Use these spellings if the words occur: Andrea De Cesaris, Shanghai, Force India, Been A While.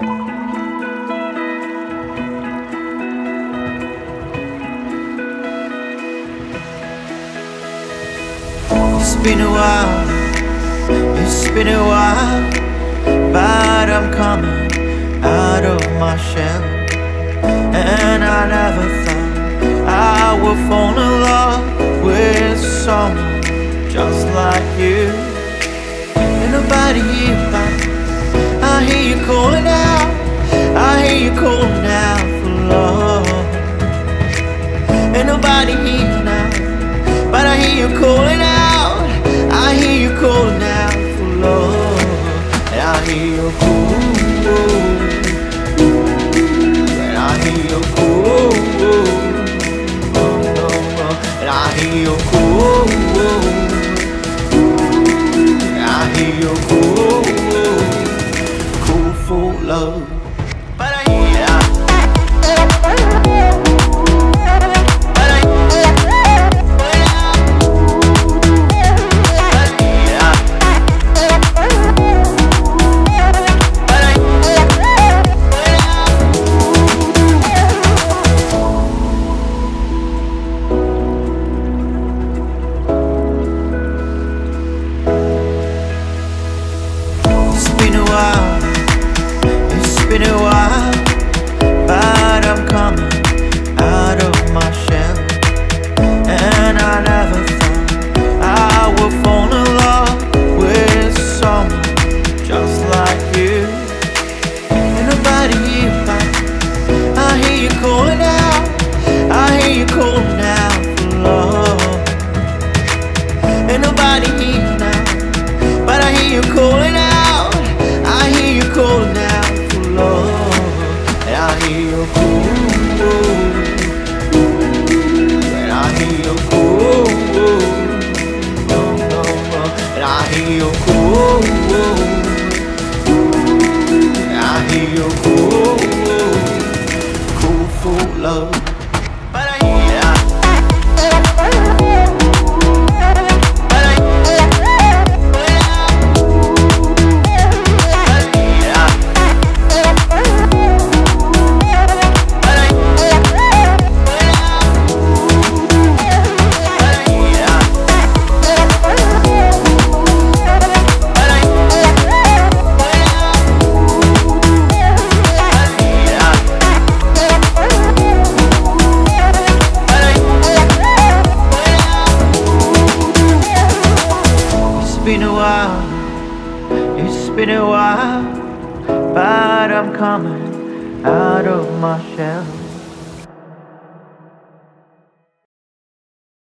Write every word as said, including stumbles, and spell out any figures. It's been a while, it's been a while, but I'm coming out of my shell. And I never thought I would fall in love with someone just like you. Ain't nobody here, but I hear you calling out, I hear you calling out for love. Ain't nobody here now, but I hear you calling out, I hear you calling out for love. And I hear you call, and I hear you call, and I hear you call, and I hear you call, call for love. But I hear you. It's been a while, but I'm coming out of my shell. And I never thought I would fall in love with someone just like you. Ain't nobody here, but I hear you calling out, I hear you calling out for love. Ain't nobody here now, but I hear you calling out, I hear you calling out. I hear you call, and I hear you call, and I hear you call, and I hear you call, call for love. It's been a while, it's been a while, but I'm coming out of my shell.